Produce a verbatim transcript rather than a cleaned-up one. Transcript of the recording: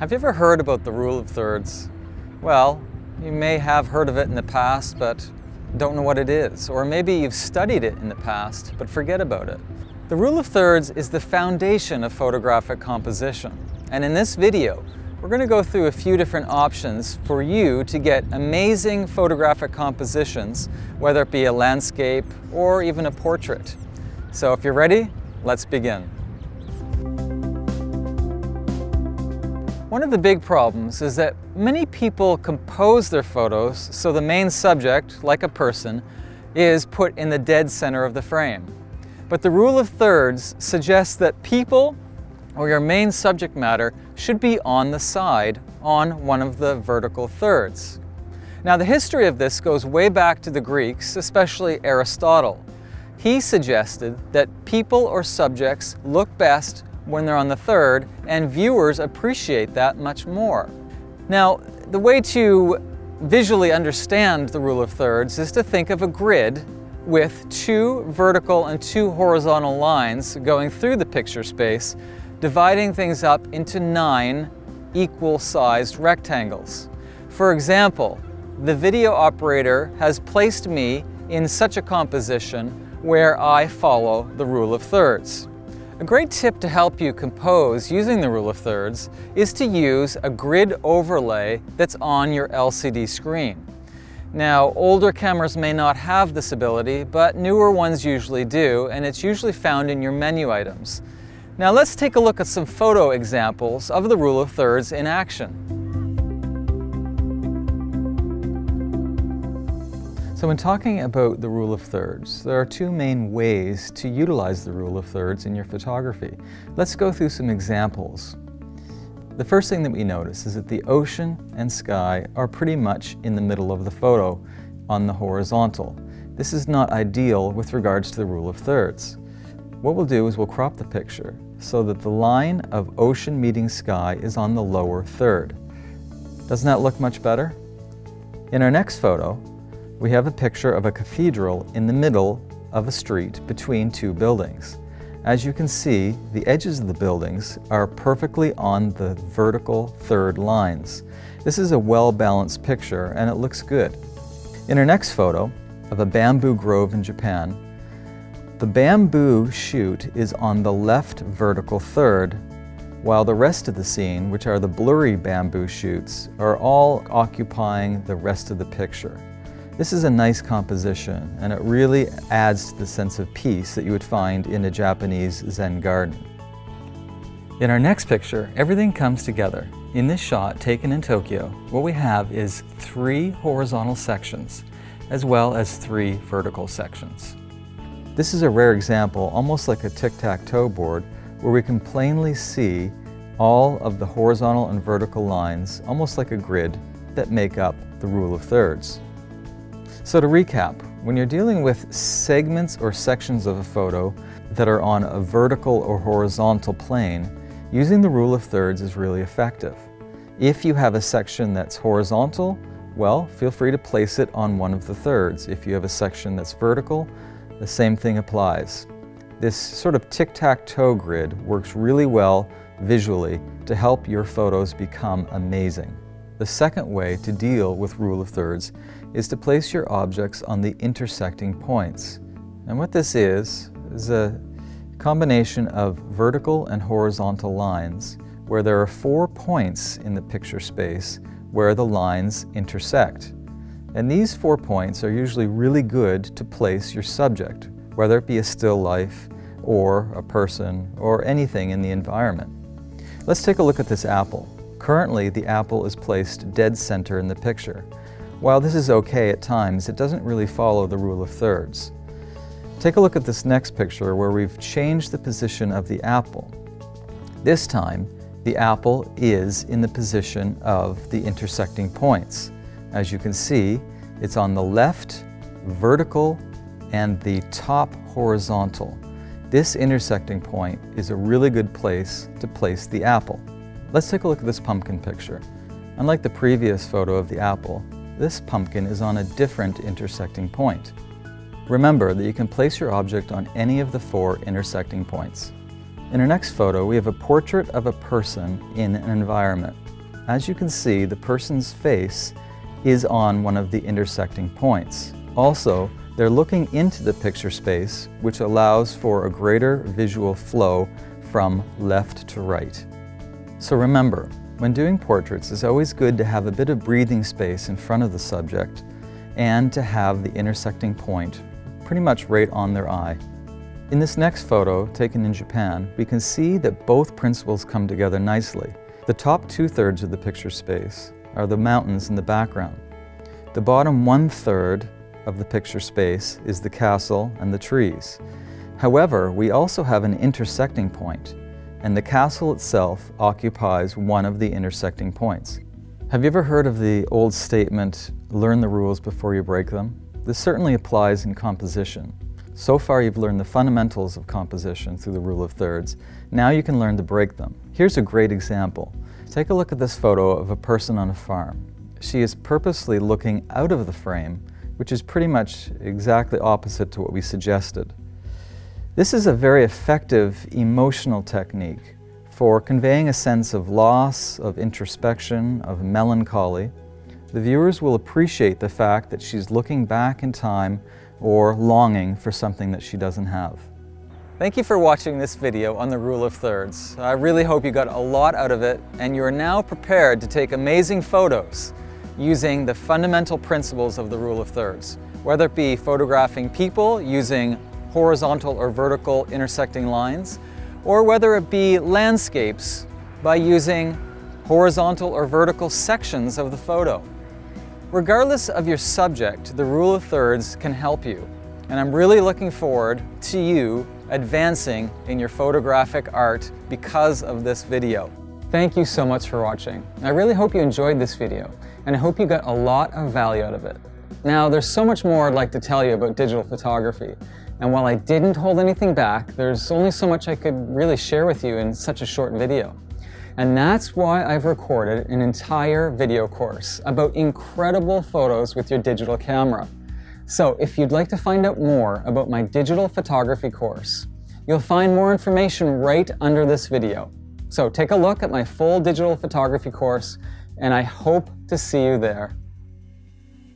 Have you ever heard about the rule of thirds? Well, you may have heard of it in the past, but don't know what it is. Or maybe you've studied it in the past, but forget about it. The rule of thirds is the foundation of photographic composition. And in this video, we're going to go through a few different options for you to get amazing photographic compositions, whether it be a landscape or even a portrait. So if you're ready, let's begin. One of the big problems is that many people compose their photos so the main subject, like a person, is put in the dead center of the frame. But the rule of thirds suggests that people or your main subject matter should be on the side, on one of the vertical thirds. Now the history of this goes way back to the Greeks, especially Aristotle. He suggested that people or subjects look best when they're on the third, and viewers appreciate that much more. Now, the way to visually understand the rule of thirds is to think of a grid with two vertical and two horizontal lines going through the picture space, dividing things up into nine equal-sized rectangles. For example, the video operator has placed me in such a composition where I follow the rule of thirds. A great tip to help you compose using the rule of thirds is to use a grid overlay that's on your L C D screen. Now, older cameras may not have this ability, but newer ones usually do, and it's usually found in your menu items. Now let's take a look at some photo examples of the rule of thirds in action. So when talking about the rule of thirds, there are two main ways to utilize the rule of thirds in your photography. Let's go through some examples. The first thing that we notice is that the ocean and sky are pretty much in the middle of the photo on the horizontal. This is not ideal with regards to the rule of thirds. What we'll do is we'll crop the picture so that the line of ocean meeting sky is on the lower third. Doesn't that look much better? In our next photo, we have a picture of a cathedral in the middle of a street between two buildings. As you can see, the edges of the buildings are perfectly on the vertical third lines. This is a well-balanced picture and it looks good. In our next photo of a bamboo grove in Japan, the bamboo shoot is on the left vertical third, while the rest of the scene, which are the blurry bamboo shoots, are all occupying the rest of the picture. This is a nice composition, and it really adds to the sense of peace that you would find in a Japanese Zen garden. In our next picture, everything comes together. In this shot taken in Tokyo, what we have is three horizontal sections, as well as three vertical sections. This is a rare example, almost like a tic-tac-toe board, where we can plainly see all of the horizontal and vertical lines, almost like a grid, that make up the rule of thirds. So to recap, when you're dealing with segments or sections of a photo that are on a vertical or horizontal plane, using the rule of thirds is really effective. If you have a section that's horizontal, well, feel free to place it on one of the thirds. If you have a section that's vertical, the same thing applies. This sort of tic-tac-toe grid works really well visually to help your photos become amazing. The second way to deal with rule of thirds is to place your objects on the intersecting points. And what this is, is a combination of vertical and horizontal lines where there are four points in the picture space where the lines intersect. And these four points are usually really good to place your subject, whether it be a still life, or a person, or anything in the environment. Let's take a look at this apple. Currently, the apple is placed dead center in the picture. While this is okay at times, it doesn't really follow the rule of thirds. Take a look at this next picture where we've changed the position of the apple. This time, the apple is in the position of the intersecting points. As you can see, it's on the left vertical and the top horizontal. This intersecting point is a really good place to place the apple. Let's take a look at this pumpkin picture. Unlike the previous photo of the apple, this pumpkin is on a different intersecting point. Remember that you can place your object on any of the four intersecting points. In our next photo, we have a portrait of a person in an environment. As you can see, the person's face is on one of the intersecting points. Also, they're looking into the picture space, which allows for a greater visual flow from left to right. So remember, when doing portraits, it's always good to have a bit of breathing space in front of the subject and to have the intersecting point pretty much right on their eye. In this next photo, taken in Japan, we can see that both principles come together nicely. The top two-thirds of the picture space are the mountains in the background. The bottom one-third of the picture space is the castle and the trees. However, we also have an intersecting point, and the castle itself occupies one of the intersecting points. Have you ever heard of the old statement, learn the rules before you break them? This certainly applies in composition. So far you've learned the fundamentals of composition through the rule of thirds. Now you can learn to break them. Here's a great example. Take a look at this photo of a person on a farm. She is purposely looking out of the frame, which is pretty much exactly opposite to what we suggested. This is a very effective emotional technique for conveying a sense of loss, of introspection, of melancholy. The viewers will appreciate the fact that she's looking back in time or longing for something that she doesn't have. Thank you for watching this video on the Rule of Thirds. I really hope you got a lot out of it and you are now prepared to take amazing photos using the fundamental principles of the Rule of Thirds, whether it be photographing people using horizontal or vertical intersecting lines, or whether it be landscapes by using horizontal or vertical sections of the photo. Regardless of your subject, the Rule of Thirds can help you, and I'm really looking forward to you advancing in your photographic art because of this video. Thank you so much for watching. I really hope you enjoyed this video, and I hope you got a lot of value out of it. Now, there's so much more I'd like to tell you about digital photography, and while I didn't hold anything back, there's only so much I could really share with you in such a short video. And that's why I've recorded an entire video course about incredible photos with your digital camera. So if you'd like to find out more about my digital photography course, you'll find more information right under this video. So take a look at my full digital photography course, and I hope to see you there.